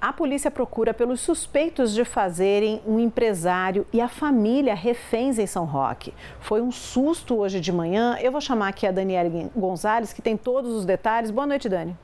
a polícia procura pelos suspeitos de fazerem um empresário e a família reféns em São Roque. Foi um susto hoje de manhã. Eu vou chamar aqui a Danielly Gonsales, que tem todos os detalhes. Boa noite, Dani.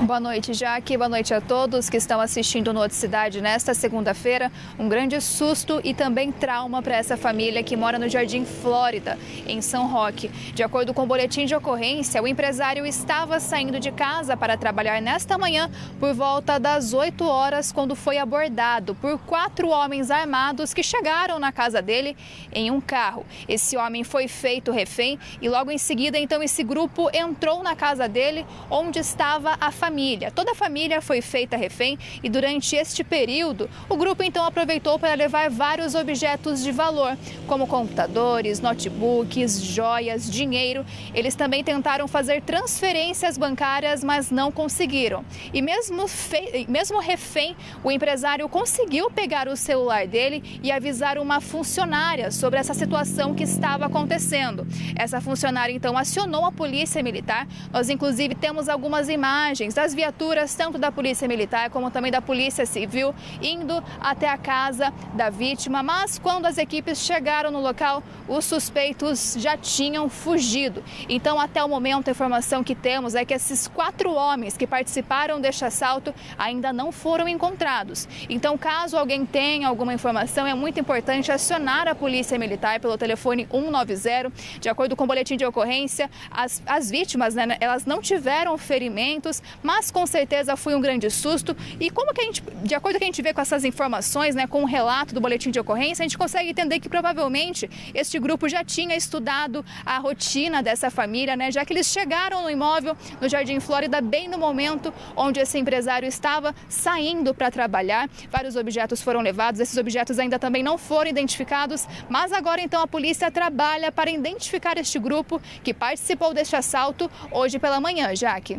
Boa noite, Jaque. Boa noite a todos que estão assistindo Notícia Cidade nesta segunda-feira. Um grande susto e também trauma para essa família que mora no Jardim Flórida, em São Roque. De acordo com o boletim de ocorrência, o empresário estava saindo de casa para trabalhar nesta manhã por volta das 8 horas, quando foi abordado por 4 homens armados que chegaram na casa dele em um carro. Esse homem foi feito refém e logo em seguida, então, esse grupo entrou na casa dele, onde estava a família. Toda a família foi feita refém e durante este período o grupo então aproveitou para levar vários objetos de valor, como computadores, notebooks, joias, dinheiro. Eles também tentaram fazer transferências bancárias, mas não conseguiram. E mesmo refém, o empresário conseguiu pegar o celular dele e avisar uma funcionária sobre essa situação que estava acontecendo. Essa funcionária então acionou a polícia militar. Nós inclusive temos algumas imagens das viaturas, tanto da Polícia Militar como também da Polícia Civil, indo até a casa da vítima. Mas quando as equipes chegaram no local, os suspeitos já tinham fugido. Então, até o momento, a informação que temos é que esses 4 homens que participaram deste assalto ainda não foram encontrados. Então, caso alguém tenha alguma informação, é muito importante acionar a Polícia Militar pelo telefone 190. De acordo com o boletim de ocorrência, as vítimas, elas não tiveram ferimentos, mas com certeza foi um grande susto. E como que a gente, de acordo com que a gente vê com essas informações, com o relato do boletim de ocorrência, a gente consegue entender que provavelmente este grupo já tinha estudado a rotina dessa família, já que eles chegaram no imóvel no Jardim Flórida bem no momento onde esse empresário estava saindo para trabalhar. Vários objetos foram levados, esses objetos ainda também não foram identificados, mas agora então a polícia trabalha para identificar este grupo que participou deste assalto hoje pela manhã, Jaque.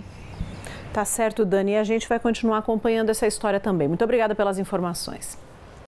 Tá certo, Dani. E a gente vai continuar acompanhando essa história também. Muito obrigada pelas informações.